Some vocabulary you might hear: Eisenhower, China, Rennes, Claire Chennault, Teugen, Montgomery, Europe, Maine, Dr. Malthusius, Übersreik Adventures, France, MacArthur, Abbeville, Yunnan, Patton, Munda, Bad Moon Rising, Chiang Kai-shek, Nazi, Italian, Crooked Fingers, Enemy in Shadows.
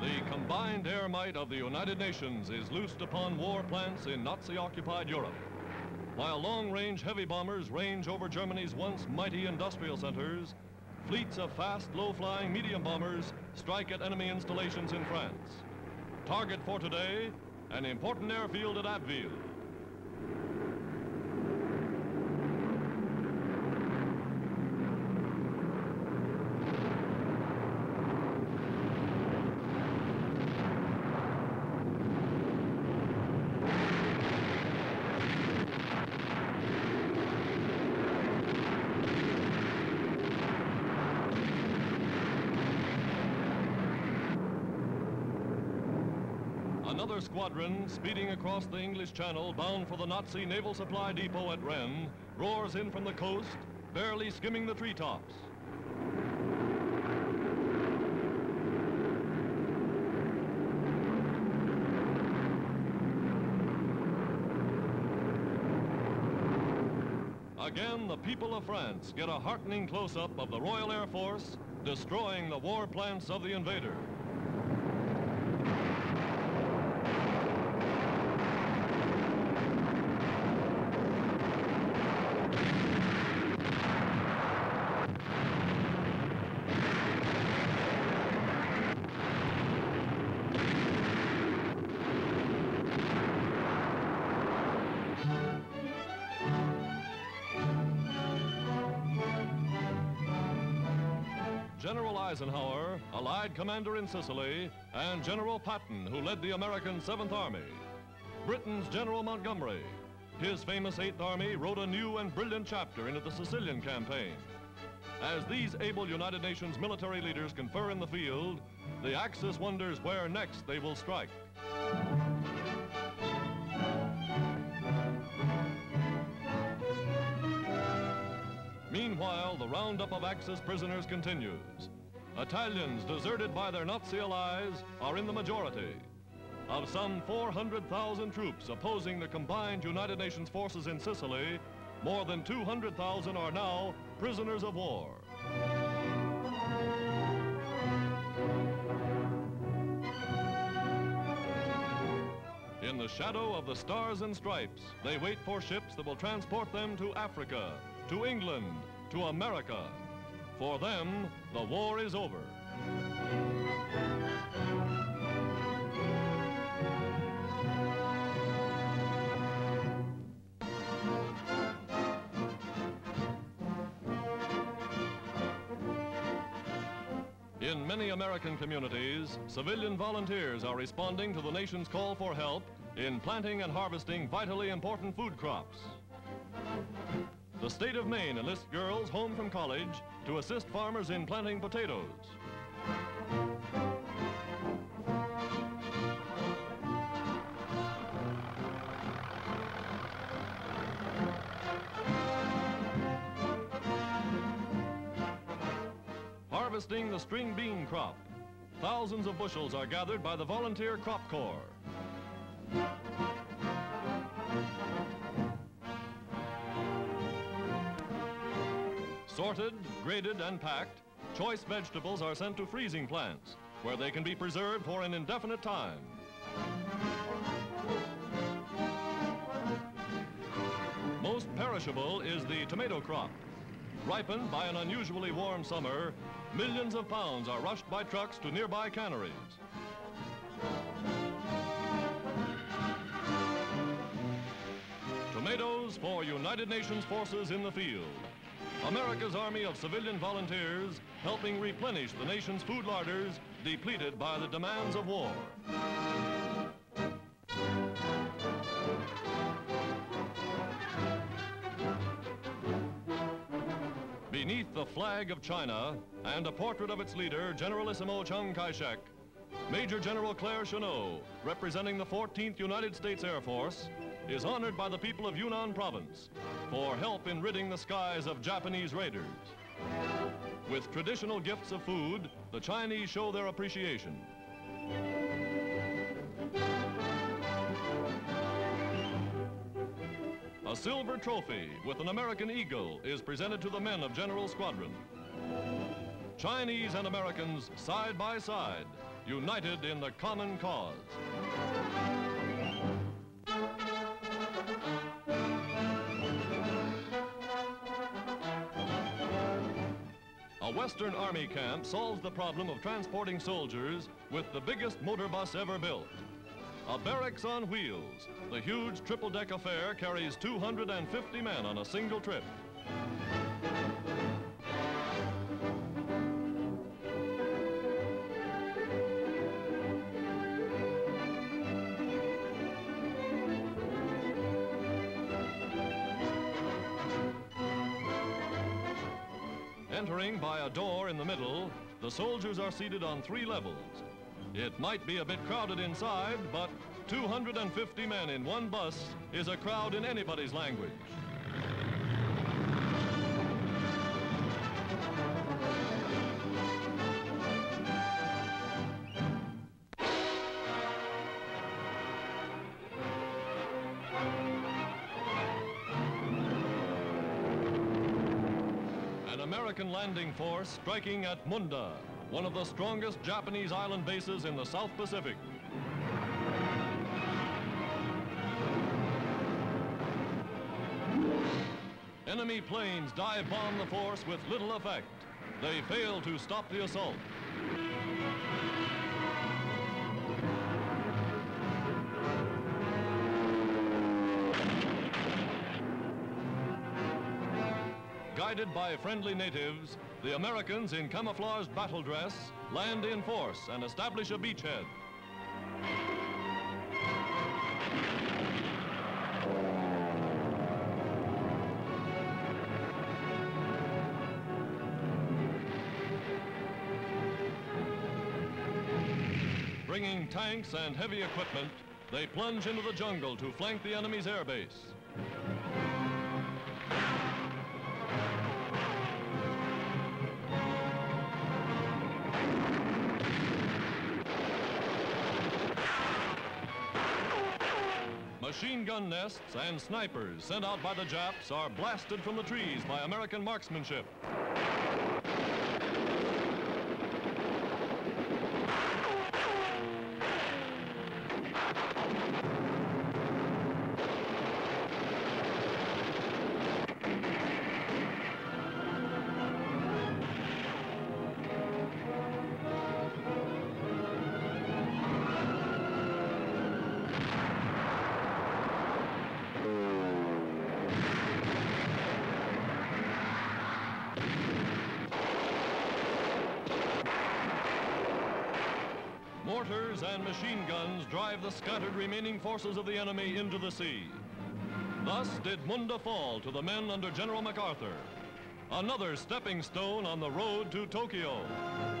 The combined air might of the United Nations is loosed upon war plants in Nazi-occupied Europe. While long-range heavy bombers range over Germany's once mighty industrial centers, fleets of fast, low-flying medium bombers strike at enemy installations in France. Target for today, an important airfield at Abbeville. Another squadron, speeding across the English Channel, bound for the Nazi Naval Supply Depot at Rennes, roars in from the coast, barely skimming the treetops. Again, the people of France get a heartening close-up of the Royal Air Force destroying the war plants of the invader. General Eisenhower, Allied commander in Sicily, and General Patton, who led the American 7th Army. Britain's General Montgomery. His famous 8th Army wrote a new and brilliant chapter into the Sicilian campaign. As these able United Nations military leaders confer in the field, the Axis wonders where next they will strike. Meanwhile, the roundup of Axis prisoners continues. Italians deserted by their Nazi allies are in the majority. Of some 400,000 troops opposing the combined United Nations forces in Sicily, more than 200,000 are now prisoners of war. In the shadow of the Stars and Stripes, they wait for ships that will transport them to Africa, to England, to America. For them, the war is over. In many American communities, civilian volunteers are responding to the nation's call for help in planting and harvesting vitally important food crops. The state of Maine enlists girls home from college to assist farmers in planting potatoes. Harvesting the string bean crop. Thousands of bushels are gathered by the volunteer crop corps. Sorted, graded, and packed, choice vegetables are sent to freezing plants, where they can be preserved for an indefinite time. Most perishable is the tomato crop. Ripened by an unusually warm summer, millions of pounds are rushed by trucks to nearby canneries. Tomatoes for United Nations forces in the field. America's army of civilian volunteers helping replenish the nation's food larders depleted by the demands of war. Beneath the flag of China and a portrait of its leader, Generalissimo Chiang Kai-shek, Major General Claire Chennault, representing the 14th United States Air Force, is honored by the people of Yunnan province for help in ridding the skies of Japanese raiders. With traditional gifts of food, the Chinese show their appreciation. A silver trophy with an American eagle is presented to the men of General Squadron. Chinese and Americans side by side, united in the common cause. A Western Army camp solves the problem of transporting soldiers with the biggest motor bus ever built. A barracks on wheels, the huge triple-deck affair carries 250 men on a single trip. Entering by a door in the middle, the soldiers are seated on three levels. It might be a bit crowded inside, but 250 men in one bus is a crowd in anybody's language. An American landing force striking at Munda, one of the strongest Japanese island bases in the South Pacific. Enemy planes dive bomb the force with little effect. They fail to stop the assault. Guided by friendly natives, the Americans in camouflaged battle dress land in force and establish a beachhead. Bringing tanks and heavy equipment, they plunge into the jungle to flank the enemy's airbase. Machine gun nests and snipers sent out by the Japs are blasted from the trees by American marksmanship. Mortars and machine guns drive the scattered remaining forces of the enemy into the sea. Thus did Munda fall to the men under General MacArthur, another stepping stone on the road to Tokyo.